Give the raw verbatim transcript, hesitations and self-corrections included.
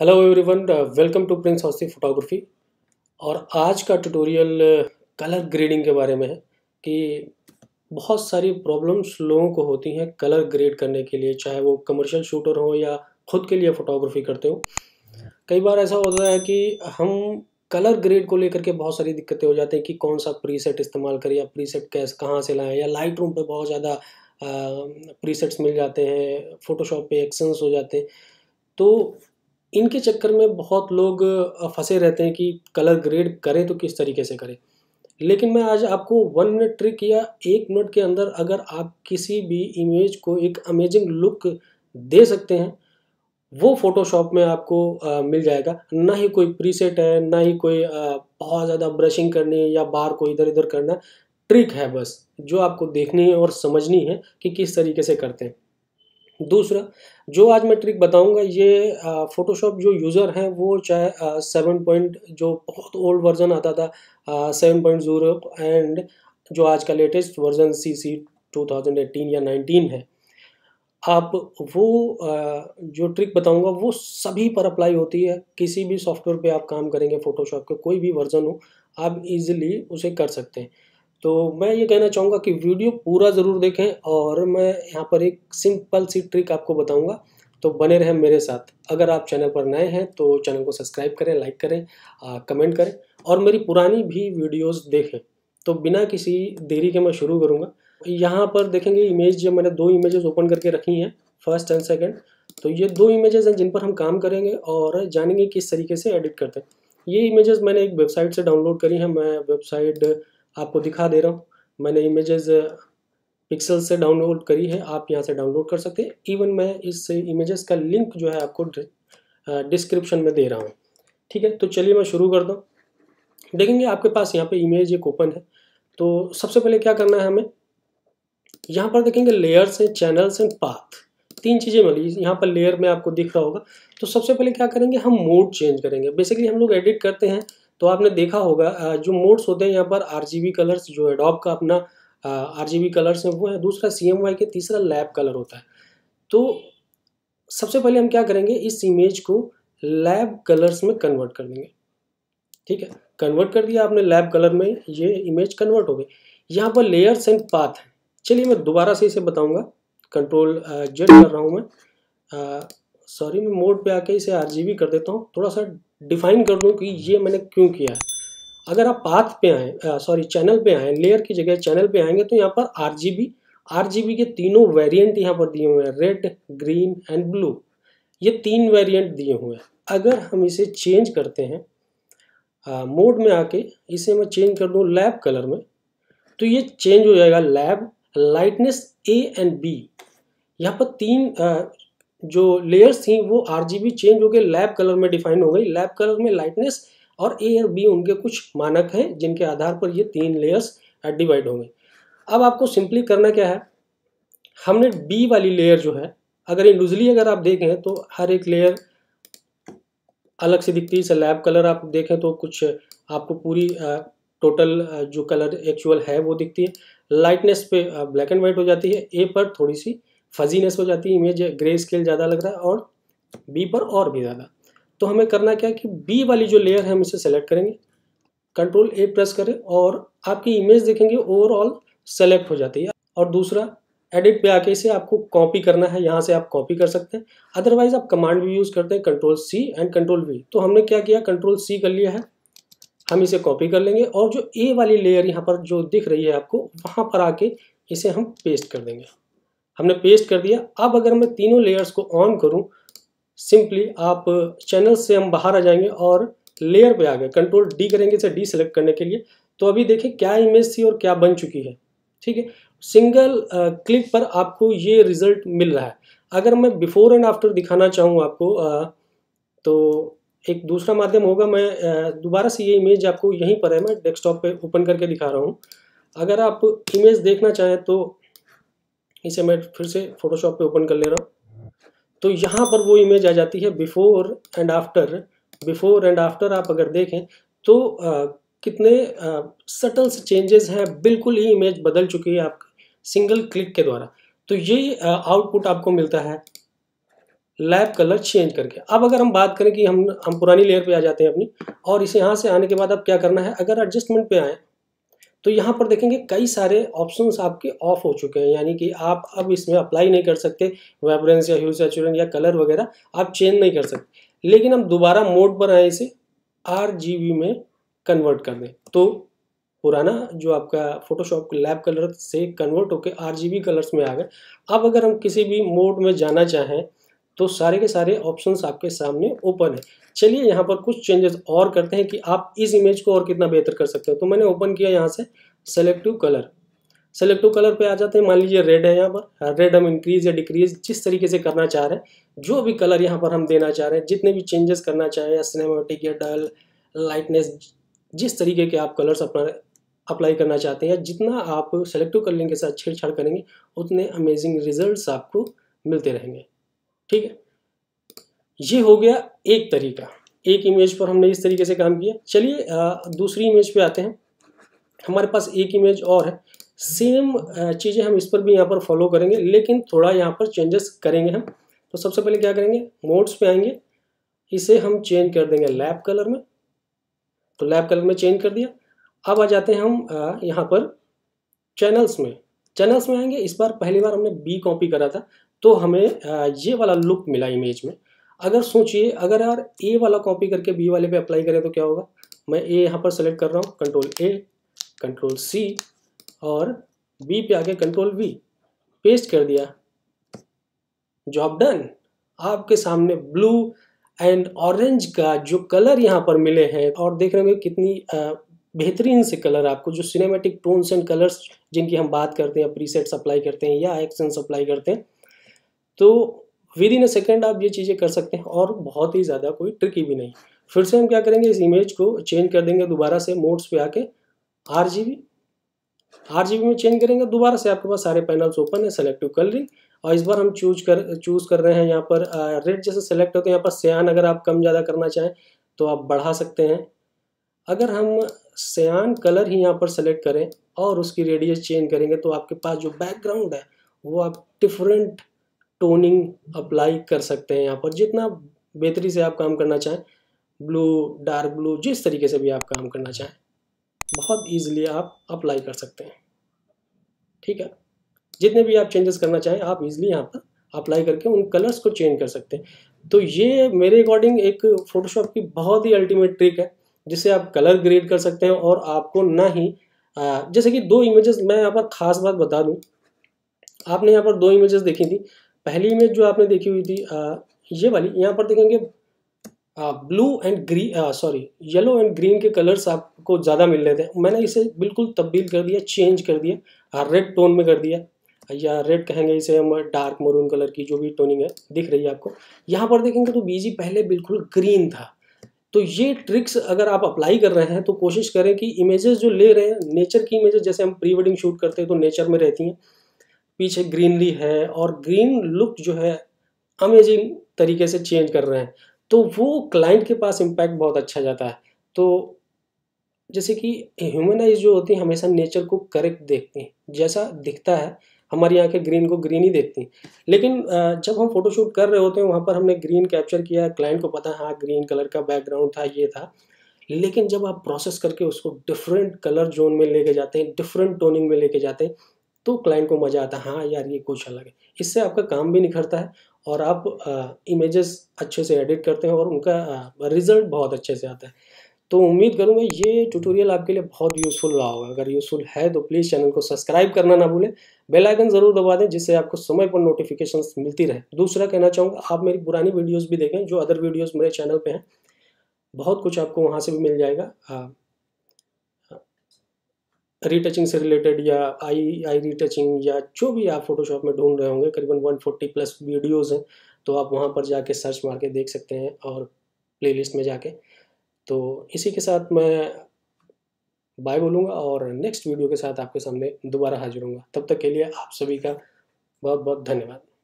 Hello everyone, welcome to Prince हावी photography. और आज का ट्यूटोरियल कलर ग्रेडिंग के बारे में है कि बहुत सारी प्रॉब्लम्स लोगों को होती हैं कलर ग्रेड करने के लिए, चाहे वो कमर्शियल शूटर हो या ख़ुद के लिए फ़ोटोग्राफी करते हो। कई बार ऐसा होता है कि हम कलर ग्रेड को लेकर के बहुत सारी दिक्कतें हो जाती हैं कि कौन सा प्रीसेट इस्तेमाल करें या प्रीसेट कैसे कहाँ से लाएँ, या लाइट रूम पर बहुत ज़्यादा प्रीसेट्स मिल जाते हैं, फ़ोटोशॉप पे एक्शंस हो जाते हैं। तो इनके चक्कर में बहुत लोग फंसे रहते हैं कि कलर ग्रेड करें तो किस तरीके से करें। लेकिन मैं आज आपको वन मिनट ट्रिक या एक मिनट के अंदर अगर आप किसी भी इमेज को एक अमेजिंग लुक दे सकते हैं, वो फ़ोटोशॉप में आपको आ, मिल जाएगा। ना ही कोई प्रीसेट है, ना ही कोई आ, बहुत ज़्यादा ब्रशिंग करनी है या बार को इधर उधर करना। ट्रिक है बस जो आपको देखनी है और समझनी है कि किस तरीके से करते हैं। दूसरा जो आज मैं ट्रिक बताऊंगा, ये फ़ोटोशॉप जो यूज़र हैं वो चाहे सेवन पॉइंट जो बहुत ओल्ड वर्ज़न आता था सेवन पॉइंट ज़ीरो एंड जो आज का latest version C C two thousand eighteen या नाइनटीन है, आप वो आ, जो ट्रिक बताऊंगा वो सभी पर अप्लाई होती है। किसी भी सॉफ्टवेयर पे आप काम करेंगे, फ़ोटोशॉप का कोई भी वर्ज़न हो, आप इजीली उसे कर सकते हैं। तो मैं ये कहना चाहूँगा कि वीडियो पूरा ज़रूर देखें और मैं यहाँ पर एक सिंपल सी ट्रिक आपको बताऊँगा, तो बने रहें मेरे साथ। अगर आप चैनल पर नए हैं तो चैनल को सब्सक्राइब करें, लाइक करें, आ, कमेंट करें और मेरी पुरानी भी वीडियोस देखें। तो बिना किसी देरी के मैं शुरू करूँगा। यहाँ पर देखेंगे इमेज, जो मैंने दो इमेजेस ओपन करके रखी हैं, फर्स्ट एंड सेकेंड। तो ये दो इमेजेस हैं जिन पर हम काम करेंगे और जानेंगे किस तरीके से एडिट करते हैं। ये इमेजेस मैंने एक वेबसाइट से डाउनलोड करी है, मैं वेबसाइट आपको दिखा दे रहा हूँ। मैंने इमेजेस पिक्सल से डाउनलोड करी है, आप यहाँ से डाउनलोड कर सकते हैं। इवन मैं इस इमेजेस का लिंक जो है आपको डिस्क्रिप्शन में दे रहा हूँ, ठीक है। तो चलिए मैं शुरू करता हूँ। देखेंगे आपके पास यहाँ पे इमेज एक ओपन है। तो सबसे पहले क्या करना है हमें, यहाँ पर देखेंगे लेयर्स हैं, चैनल्स एंड पाथ, तीन चीज़ें मिली यहाँ पर। लेयर में आपको दिख रहा होगा। तो सबसे पहले क्या करेंगे, हम मोड चेंज करेंगे। बेसिकली हम लोग एडिट करते हैं तो आपने देखा होगा जो मोड्स होते हैं यहाँ पर, आरजीबी कलर्स जो एडोब का अपना आरजीबी कलर्स है वो है, दूसरा सीएमवाईके, तीसरा लैब कलर होता है। तो सबसे पहले हम क्या करेंगे, इस इमेज को लैब कलर्स में कन्वर्ट कर देंगे, ठीक है। कन्वर्ट कर दिया आपने लैब कलर में, ये इमेज कन्वर्ट हो गई। यहाँ पर लेयर्स एंड पाथ है। चलिए मैं दोबारा से इसे बताऊँगा, कंट्रोल जेड कर रहा हूँ मैं, सॉरी मैं मोड पे आके इसे आरजीबी कर देता हूँ। थोड़ा सा डिफाइन कर दूँ कि ये मैंने क्यों किया है। अगर आप पाथ पे आएँ, सॉरी चैनल पे आएँ, लेयर की जगह चैनल पे आएंगे तो यहाँ पर आरजीबी, आरजीबी के तीनों वेरिएंट यहाँ पर दिए हुए हैं, रेड, ग्रीन एंड ब्लू, ये तीन वेरिएंट दिए हुए हैं। अगर हम इसे चेंज करते हैं, आ, मोड में आके इसे मैं चेंज कर दूँ लैब कलर में, तो ये चेंज हो जाएगा lab, lightness A and B. यहाँ पर तीन आ, जो लेयर्स थी वो आरजीबी चेंज होकर लैब कलर में डिफाइन हो गई। लैब कलर में लाइटनेस और ए और बी उनके कुछ मानक हैं जिनके आधार पर ये तीन लेयर्स डिवाइड होंगे। अब आपको सिंपली करना क्या है, हमने बी वाली लेयर जो है, अगर इंडिविजुअली अगर आप देखें तो हर एक लेयर अलग से दिखती है। लैब कलर आप देखें तो कुछ आपको पूरी टोटल जो कलर एक्चुअल है वो दिखती है। लाइटनेस पे ब्लैक एंड वाइट हो जाती है, ए पर थोड़ी सी फजीनेस हो जाती है, इमेज ग्रे स्केल ज़्यादा लग रहा है, और बी पर और भी ज़्यादा। तो हमें करना क्या है कि बी वाली जो लेयर है हम इसे सेलेक्ट करेंगे, कंट्रोल ए प्रेस करें और आपकी इमेज देखेंगे ओवरऑल सेलेक्ट हो जाती है। और दूसरा एडिट पे आके इसे आपको कॉपी करना है, यहाँ से आप कॉपी कर सकते हैं, अदरवाइज आप कमांड भी यूज़ करते हैं, control C and control V. तो हमने क्या किया, कंट्रोल सी कर लिया है, हम इसे कॉपी कर लेंगे और जो ए वाली लेयर यहाँ पर जो दिख रही है आपको, वहाँ पर आके इसे हम पेस्ट कर देंगे। हमने पेस्ट कर दिया। अब अगर मैं तीनों लेयर्स को ऑन करूं, सिंपली आप चैनल से हम बाहर आ जाएंगे और लेयर पे आ गए, कंट्रोल डी करेंगे इसे डी सेलेक्ट करने के लिए। तो अभी देखें क्या इमेज थी और क्या बन चुकी है, ठीक है। सिंगल क्लिक पर आपको ये रिजल्ट मिल रहा है। अगर मैं बिफोर एंड आफ्टर दिखाना चाहूँ आपको आ, तो एक दूसरा माध्यम होगा। मैं दोबारा से ये इमेज आपको यहीं पर है, मैं डेस्कटॉप पर ओपन करके दिखा रहा हूँ। अगर आप इमेज देखना चाहें तो इसे मैं फिर से फोटोशॉप पे ओपन कर ले रहा हूँ। तो यहाँ पर वो इमेज आ जाती है, before and after. Before and after आप अगर देखें तो आ, कितने सटल से चेंजेस हैं, बिल्कुल ही इमेज बदल चुकी है आप सिंगल क्लिक के द्वारा। तो ये आउटपुट आपको मिलता है। लैब कलर चेंज करके। अब अगर हम बात करें कि हम हम पुरानी लेयर पे आ जाते हैं अपनी, और इसे यहाँ से आने के बाद अब क्या करना है, अगर एडजस्टमेंट पे आएँ तो यहाँ पर देखेंगे कई सारे ऑप्शंस आपके ऑफ हो चुके हैं, यानी कि आप अब इसमें अप्लाई नहीं कर सकते वाइब्रेंस या ह्यू सैचुरेशन या कलर वगैरह आप चेंज नहीं कर सकते। लेकिन हम दोबारा मोड पर आए, इसे आरजीबी में कन्वर्ट कर दें तो पुराना जो आपका फोटोशॉप लैब कलर से कन्वर्ट होकर आरजीबी कलर्स में आ गए। अब अगर हम किसी भी मोड में जाना चाहें तो सारे के सारे ऑप्शंस आपके सामने ओपन है। चलिए यहाँ पर कुछ चेंजेस और करते हैं कि आप इस इमेज को और कितना बेहतर कर सकते हैं। तो मैंने ओपन किया यहाँ से सेलेक्टिव कलर, सेलेक्टिव कलर पे आ जाते हैं। मान लीजिए रेड है, यहाँ पर रेड हम इंक्रीज या डिक्रीज जिस तरीके से करना चाह रहे हैं, जो भी कलर यहाँ पर हम देना चाह रहे हैं, जितने भी चेंजेस करना चाहें, या सिनेमेटिक या डल लाइटनेस, जिस तरीके के आप कलर्स अपना अप्लाई करना चाहते हैं, जितना आप सेलेक्टिव कलरिंग के साथ छेड़छाड़ करेंगे उतने अमेजिंग रिजल्ट आपको मिलते रहेंगे। ठीक है, ये हो गया एक तरीका, एक इमेज पर हमने इस तरीके से काम किया। चलिए दूसरी इमेज पे आते हैं। हमारे पास एक इमेज और है, सेम चीज़ें हम इस पर भी यहाँ पर फॉलो करेंगे, लेकिन थोड़ा यहाँ पर चेंजेस करेंगे हम। तो सबसे पहले क्या करेंगे, मोड्स पे आएंगे, इसे हम चेंज कर देंगे लैब कलर में, तो लैब कलर में चेंज कर दिया। अब आ जाते हैं हम यहाँ पर चैनल्स में, चैनल्स में आएंगे। इस बार पहली बार हमने बी कॉपी करा था तो हमें ये वाला लुक मिला इमेज में। अगर सोचिए अगर यार ए वाला कॉपी करके बी वाले पे अप्लाई करें तो क्या होगा। मैं ए यहाँ पर सेलेक्ट कर रहा हूँ, कंट्रोल ए, कंट्रोल सी और बी पे आके कंट्रोल वी, पेस्ट कर दिया, जॉब डन। आपके सामने ब्लू एंड ऑरेंज का जो कलर यहाँ पर मिले हैं, और देख रहे होंगे कितनी आ, बेहतरीन से कलर आपको जो सिनेमैटिक टोन्स एंड कलर्स जिनकी हम बात करते हैं, प्रीसेट्स अप्लाई करते हैं या एक्शंस अप्लाई करते हैं, तो विद इन अ सेकेंड आप ये चीज़ें कर सकते हैं और बहुत ही ज़्यादा कोई ट्रिकी भी नहीं। फिर से हम क्या करेंगे, इस इमेज को चेंज कर देंगे दोबारा से, मोड्स पे आके आरजीबी, आरजीबी में चेंज करेंगे। दोबारा से आपके पास सारे पैनल्स ओपन है, सेलेक्टिव कलरिंग, और इस बार हम चूज कर चूज़ कर रहे हैं यहाँ पर रेड जैसे सेलेक्ट हो, तो यहाँ पर सियान अगर आप कम ज़्यादा करना चाहें तो आप बढ़ा सकते हैं। अगर हम सियान कलर ही यहाँ पर सेलेक्ट करें और उसकी रेडियस चेंज करेंगे तो आपके पास जो बैकग्राउंड है वो आप डिफरेंट टोनिंग अप्लाई कर सकते हैं यहाँ पर, जितना बेहतरी से आप काम करना चाहें, ब्लू, डार्क ब्लू, जिस तरीके से भी आप काम करना चाहें बहुत ईजिली आप अप्लाई कर सकते हैं। ठीक है, जितने भी आप चेंजेस करना चाहें आप ईजिली यहाँ पर अप्लाई करके उन कलर्स को चेंज कर सकते हैं। तो ये मेरे अकॉर्डिंग एक फ़ोटोशॉप की बहुत ही अल्टीमेट ट्रिक है जिससे आप कलर ग्रेड कर सकते हैं, और आपको ना ही आ, जैसे कि दो इमेजेस, मैं यहाँ पर ख़ास बात बता दूँ, आपने यहाँ पर दो इमेजेस देखी थी। पहली इमेज जो आपने देखी हुई थी आ, ये वाली, यहाँ पर देखेंगे आ, blue and green, sorry yellow and green के कलर्स आपको ज़्यादा मिल रहे थे। मैंने इसे बिल्कुल तब्दील कर दिया, चेंज कर दिया, रेड टोन में कर दिया, या रेड कहेंगे इसे हम, डार्क मरून कलर की जो भी टोनिंग है दिख रही है आपको यहाँ पर देखेंगे। तो बीजी पहले बिल्कुल ग्रीन था। तो ये ट्रिक्स अगर आप अप्लाई कर रहे हैं तो कोशिश करें कि इमेजेस जो ले रहे हैं नेचर की इमेजेस, जैसे हम प्री वेडिंग शूट करते हैं तो नेचर में रहती हैं, पीछे ग्रीनरी है, और ग्रीन लुक जो है अमेजिंग तरीके से चेंज कर रहे हैं तो वो क्लाइंट के पास इम्पैक्ट बहुत अच्छा जाता है। तो जैसे कि ह्यूमन आइज जो होती है हमेशा नेचर को करेक्ट देखती हैं, जैसा दिखता है हमारी आंखें ग्रीन को ग्रीन ही देखती हैं, लेकिन जब हम फोटोशूट कर रहे होते हैं वहाँ पर हमने ग्रीन कैप्चर किया, क्लाइंट को पता है हाँ ग्रीन कलर का बैकग्राउंड था, ये था, लेकिन जब आप प्रोसेस करके उसको डिफरेंट कलर जोन में लेके जाते हैं, डिफरेंट टोनिंग में लेके जाते हैं तो क्लाइंट को मज़ा आता है, हाँ यार ये कुछ अलग है। इससे आपका काम भी निखरता है और आप इमेजेस अच्छे से एडिट करते हैं और उनका रिज़ल्ट बहुत अच्छे से आता है। तो उम्मीद करूँगा ये ट्यूटोरियल आपके लिए बहुत यूज़फुल रहा होगा। अगर यूज़फुल है तो प्लीज़ चैनल को सब्सक्राइब करना ना भूलें, बेल आइकन ज़रूर दबा दें जिससे आपको समय पर नोटिफिकेशंस मिलती रहे। दूसरा कहना चाहूँगा, आप मेरी पुरानी वीडियोज़ भी देखें, जो अदर वीडियोज़ मेरे चैनल पर हैं, बहुत कुछ आपको वहाँ से भी मिल जाएगा, रीटचिंग से रिलेटेड या आई आई रीटचिंग या जो भी आप फोटोशॉप में ढूंढ रहे होंगे, करीबन एक सौ चालीस प्लस वीडियोस हैं, तो आप वहां पर जाके सर्च मार के देख सकते हैं और प्लेलिस्ट में जाके। तो इसी के साथ मैं बाय बोलूँगा और नेक्स्ट वीडियो के साथ आपके सामने दोबारा हाजिर होऊंगा। तब तक के लिए आप सभी का बहुत बहुत धन्यवाद।